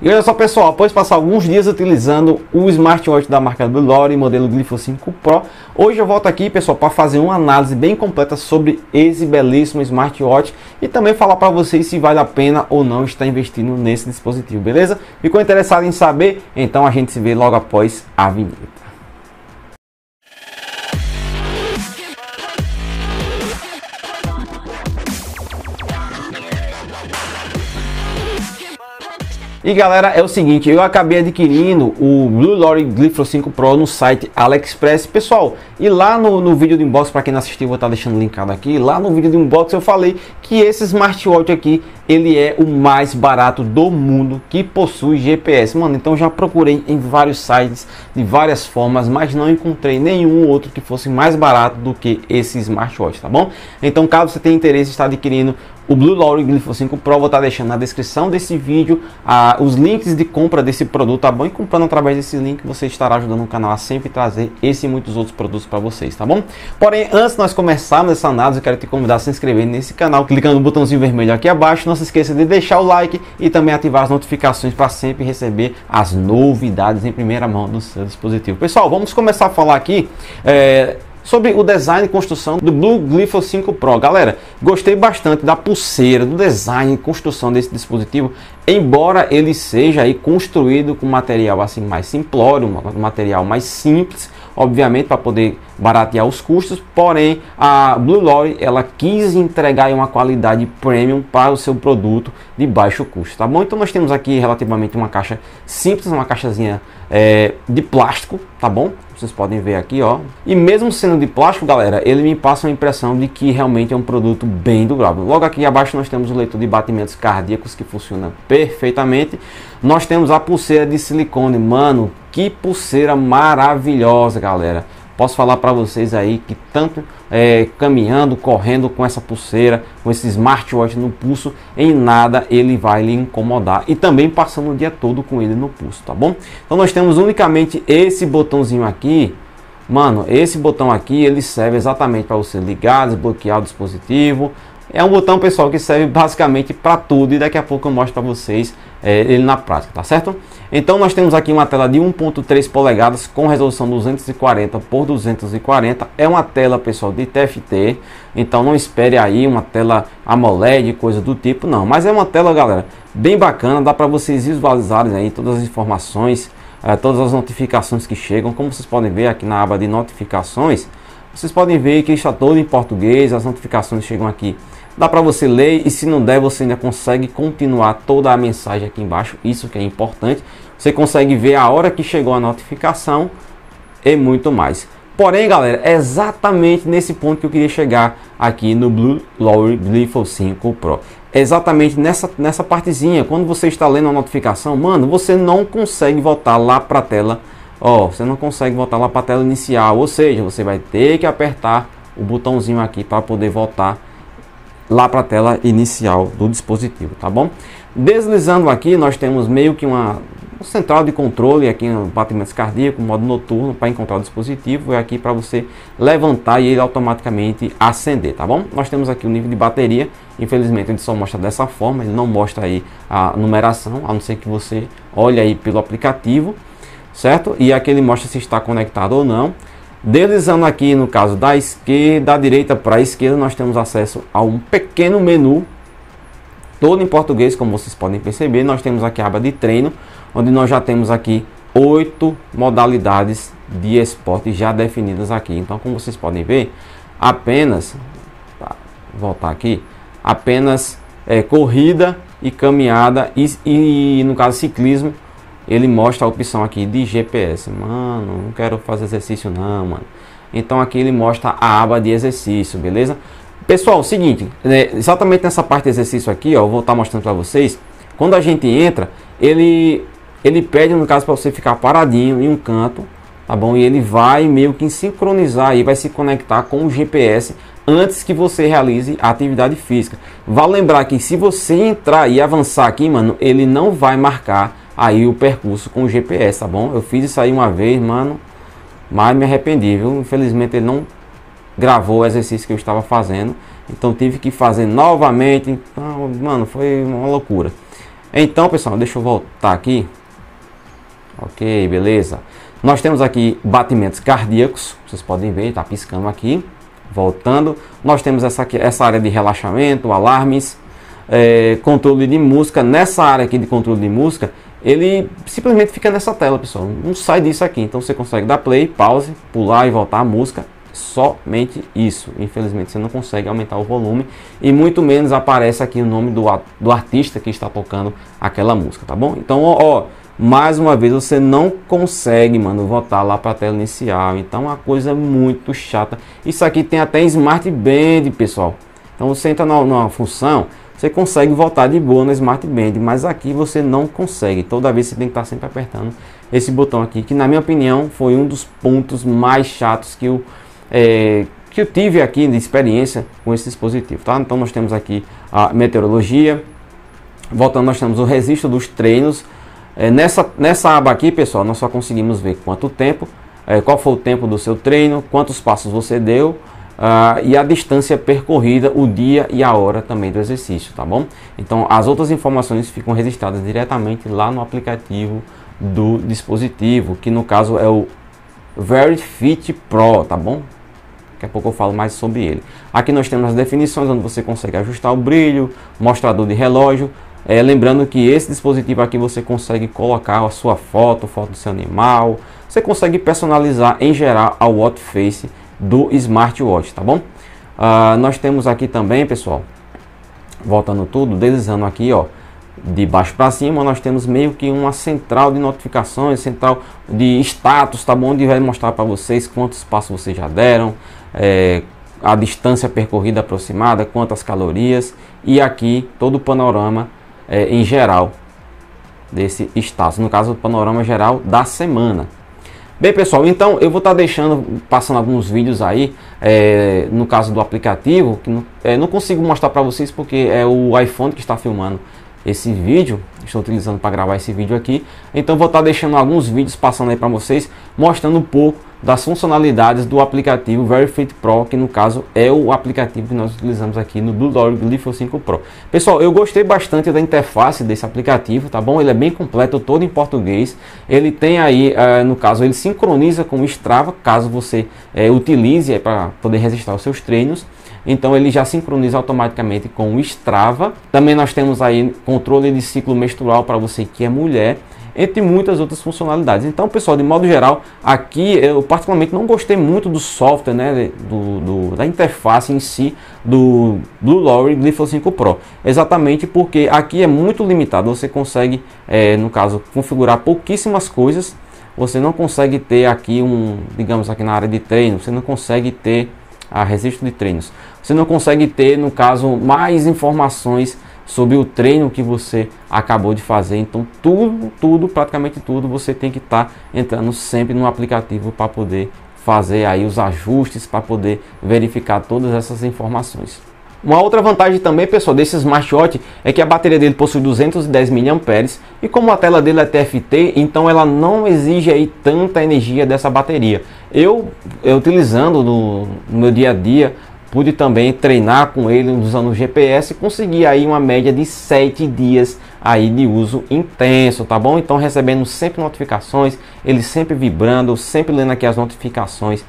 E olha só, pessoal, após passar alguns dias utilizando o smartwatch da marca Blulory, modelo Glifo 5 Pro, hoje eu volto aqui, pessoal, para fazer uma análise bem completa sobre esse belíssimo smartwatch e também falar para vocês se vale a pena ou não estar investindo nesse dispositivo, beleza? Ficou interessado em saber? Então a gente se vê logo após a vinheta. E galera, é o seguinte, eu acabei adquirindo o Blulory Glifo 5 Pro no site AliExpress, pessoal. E lá no vídeo do inbox, para quem não assistiu, vou estar deixando linkado aqui. Lá no vídeo do inbox eu falei que esse smartwatch aqui, ele é o mais barato do mundo que possui GPS. Mano, então já procurei em vários sites, de várias formas, mas não encontrei nenhum outro que fosse mais barato do que esse smartwatch, tá bom? Então caso você tenha interesse em estar adquirindo o Blulory Glifo 5 Pro, vou estar deixando na descrição desse vídeo os links de compra desse produto, tá bom? E comprando através desse link, você estará ajudando o canal a sempre trazer esse e muitos outros produtos para vocês, tá bom? Porém, antes de nós começarmos essa análise, eu quero te convidar a se inscrever nesse canal, clicando no botãozinho vermelho aqui abaixo. Não se esqueça de deixar o like e também ativar as notificações para sempre receber as novidades em primeira mão do seu dispositivo. Pessoal, vamos começar a falar aqui sobre o design e construção do Glifo 5 Pro. Galera, gostei bastante da pulseira, do design e construção desse dispositivo, embora ele seja aí construído com material assim mais simplório, um material mais simples, obviamente para poder baratear os custos. Porém, a Blulory, ela quis entregar uma qualidade premium para o seu produto de baixo custo, tá bom? Então nós temos aqui relativamente uma caixa simples, uma caixazinha de plástico, tá bom? Vocês podem ver aqui, ó. E mesmo sendo de plástico, galera, ele me passa a impressão de que realmente é um produto bem durável. Logo aqui abaixo nós temos o leitor de batimentos cardíacos, que funciona perfeitamente. Nós temos a pulseira de silicone. Mano, que pulseira maravilhosa, galera. Posso falar para vocês aí que tanto caminhando, correndo com essa pulseira, com esse smartwatch no pulso, em nada ele vai lhe incomodar. E também passando o dia todo com ele no pulso, tá bom? Então nós temos unicamente esse botãozinho aqui. Mano, esse botão aqui, ele serve exatamente para você ligar, desbloquear o dispositivo. É um botão, pessoal, que serve basicamente para tudo, e daqui a pouco eu mostro para vocês ele na prática, tá certo? Então nós temos aqui uma tela de 1.3 polegadas com resolução 240 por 240. É uma tela, pessoal, de TFT, então não espere aí uma tela AMOLED, coisa do tipo, não. Mas é uma tela, galera, bem bacana, dá para vocês visualizarem aí todas as informações, todas as notificações que chegam. Como vocês podem ver aqui na aba de notificações, vocês podem ver que está todo em português, as notificações chegam aqui. Dá para você ler, e se não der, você ainda consegue continuar toda a mensagem aqui embaixo. Isso que é importante. Você consegue ver a hora que chegou a notificação e muito mais. Porém, galera, é exatamente nesse ponto que eu queria chegar aqui no Blulory Glifo 5 Pro. Exatamente nessa partezinha, quando você está lendo a notificação, mano, você não consegue voltar lá para a tela. Ó, você não consegue voltar lá para a tela inicial, ou seja, você vai ter que apertar o botãozinho aqui para poder voltar lá para a tela inicial do dispositivo, tá bom? Deslizando aqui, nós temos meio que uma central de controle aqui no batimentos cardíacos, modo noturno, para encontrar o dispositivo, e aqui para você levantar e ele automaticamente acender, tá bom? Nós temos aqui o nível de bateria. Infelizmente ele só mostra dessa forma, ele não mostra aí a numeração, a não ser que você olhe aí pelo aplicativo, certo? E aqui ele mostra se está conectado ou não. Deslizando aqui, no caso da esquerda, da direita para a esquerda, nós temos acesso a um pequeno menu, todo em português, como vocês podem perceber. Nós temos aqui a aba de treino, onde nós já temos aqui 8 modalidades de esporte já definidas aqui. Então, como vocês podem ver, apenas, voltar aqui, apenas corrida e caminhada e no caso ciclismo. Ele mostra a opção aqui de GPS. Mano, não quero fazer exercício não, mano. Então aqui ele mostra a aba de exercício, beleza? Pessoal, seguinte, exatamente nessa parte de exercício aqui, ó, eu vou estar mostrando para vocês. Quando a gente entra, ele pede, no caso, para você ficar paradinho em um canto, tá bom? E ele vai meio que sincronizar e vai se conectar com o GPS antes que você realize a atividade física. Vale lembrar que se você entrar e avançar aqui, mano, ele não vai marcar aí o percurso com o GPS, tá bom? Eu fiz isso aí uma vez, mano, mas me arrependi, viu? Infelizmente ele não gravou o exercício que eu estava fazendo, então tive que fazer novamente. Então, mano, foi uma loucura. Então, pessoal, deixa eu voltar aqui. Ok, beleza. Nós temos aqui batimentos cardíacos. Vocês podem ver, tá piscando aqui. Voltando. Nós temos essa área de relaxamento, alarmes, controle de música. Nessa área aqui de controle de música, ele simplesmente fica nessa tela, pessoal. Não sai disso aqui. Então você consegue dar play, pause, pular e voltar a música. Somente isso. Infelizmente você não consegue aumentar o volume e muito menos aparece aqui o nome do artista que está tocando aquela música, tá bom? Então, ó, mais uma vez você não consegue, mano, voltar lá para a tela inicial. Então é uma coisa muito chata. Isso aqui tem até Smart Band, pessoal. Então você entra numa função, você consegue voltar de boa na Smart Band, mas aqui você não consegue. Toda vez você tem que estar sempre apertando esse botão aqui, que na minha opinião foi um dos pontos mais chatos que eu tive aqui de experiência com esse dispositivo, tá? Então nós temos aqui a meteorologia. Voltando, nós temos o registro dos treinos. Nessa aba aqui, pessoal, nós só conseguimos ver quanto tempo, qual foi o tempo do seu treino, quantos passos você deu e a distância percorrida, o dia e a hora também do exercício, tá bom? Então as outras informações ficam registradas diretamente lá no aplicativo do dispositivo, que no caso é o Veryfit Pro, tá bom? Daqui a pouco eu falo mais sobre ele. Aqui nós temos as definições, onde você consegue ajustar o brilho, mostrador de relógio. Lembrando que esse dispositivo aqui você consegue colocar a sua foto do seu animal. Você consegue personalizar em geral a watch face do smartwatch, tá bom? Nós temos aqui também, pessoal, voltando tudo, deslizando aqui, ó, de baixo para cima, nós temos meio que uma central de notificações, central de status, tá bom? Onde vai mostrar para vocês quantos passos vocês já deram, a distância percorrida aproximada, quantas calorias, e aqui todo o panorama em geral desse status, no caso o panorama geral da semana. Bem, pessoal, então eu vou estar passando alguns vídeos aí, no caso do aplicativo, que não consigo mostrar para vocês porque é o iPhone que está filmando esse vídeo, estou utilizando para gravar esse vídeo aqui. Então vou estar deixando alguns vídeos passando aí para vocês, mostrando um pouco das funcionalidades do aplicativo Veryfit Pro, que no caso é o aplicativo que nós utilizamos aqui no Blulory Glifo 5 Pro. Pessoal, eu gostei bastante da interface desse aplicativo, tá bom? Ele é bem completo, todo em português. Ele tem aí, no caso, ele sincroniza com o Strava, caso você utilize para poder registrar os seus treinos. Então ele já sincroniza automaticamente com o Strava. Também nós temos aí controle de ciclo menstrual para você que é mulher, entre muitas outras funcionalidades. Então, pessoal, de modo geral, aqui eu particularmente não gostei muito do software, né, da interface em si do Blulory Glifo 5 Pro, exatamente porque aqui é muito limitado. Você consegue, no caso, configurar pouquíssimas coisas. Você não consegue ter aqui digamos aqui na área de treino, você não consegue ter a registro de treinos. Você não consegue ter, no caso, mais informações sobre o treino que você acabou de fazer. Então praticamente tudo você tem que estar entrando sempre no aplicativo para poder fazer aí os ajustes, para poder verificar todas essas informações. Uma outra vantagem também, pessoal, desse smartwatch é que a bateria dele possui 210 mAh e como a tela dele é TFT, então ela não exige aí tanta energia dessa bateria. Eu utilizando no meu dia a dia, pude também treinar com ele usando o GPS e consegui aí uma média de 7 dias aí de uso intenso, tá bom? Então recebendo sempre notificações, ele sempre vibrando, sempre lendo aqui as notificações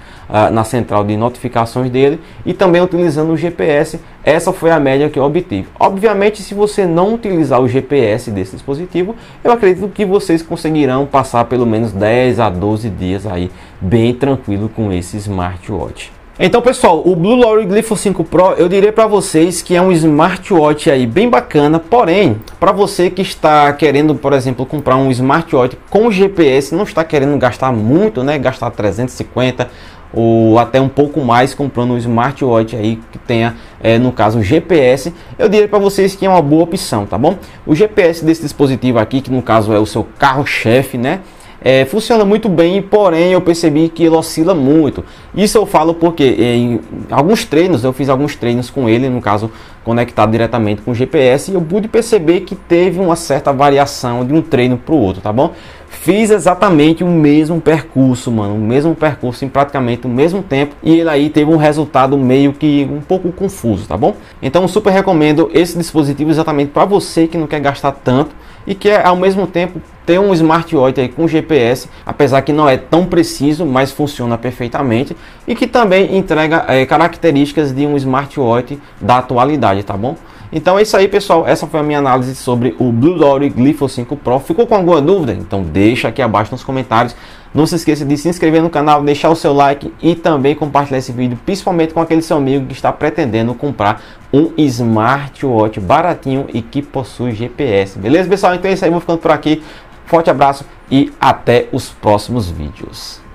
na central de notificações dele e também utilizando o GPS. Essa foi a média que eu obtive. Obviamente, se você não utilizar o GPS desse dispositivo, eu acredito que vocês conseguirão passar pelo menos 10 a 12 dias aí bem tranquilo com esse smartwatch. Então, pessoal, o Blulory Glifo 5 Pro, eu direi para vocês que é um smartwatch aí bem bacana, porém, para você que está querendo, por exemplo, comprar um smartwatch com GPS, não está querendo gastar muito, né, gastar 350 ou até um pouco mais comprando um smartwatch aí que tenha, no caso, GPS, eu direi para vocês que é uma boa opção, tá bom? O GPS desse dispositivo aqui, que no caso é o seu carro-chefe, né? Funciona muito bem, porém eu percebi que ele oscila muito. Isso eu falo porque em alguns treinos, eu fiz alguns treinos com ele, no caso conectado diretamente com o GPS, e eu pude perceber que teve uma certa variação de um treino para o outro, tá bom? Fiz exatamente o mesmo percurso, mano, o mesmo percurso em praticamente o mesmo tempo, e ele aí teve um resultado meio que um pouco confuso, tá bom? Então super recomendo esse dispositivo exatamente para você que não quer gastar tanto e que ao mesmo tempo tem um smartwatch aí com GPS, apesar que não é tão preciso, mas funciona perfeitamente e que também entrega características de um smartwatch da atualidade, tá bom? Então é isso aí, pessoal, essa foi a minha análise sobre o Blulory Glifo 5 Pro. Ficou com alguma dúvida? Então deixa aqui abaixo nos comentários. Não se esqueça de se inscrever no canal, deixar o seu like e também compartilhar esse vídeo, principalmente com aquele seu amigo que está pretendendo comprar um smartwatch baratinho e que possui GPS. Beleza, pessoal? Então é isso aí, vou ficando por aqui. Forte abraço e até os próximos vídeos.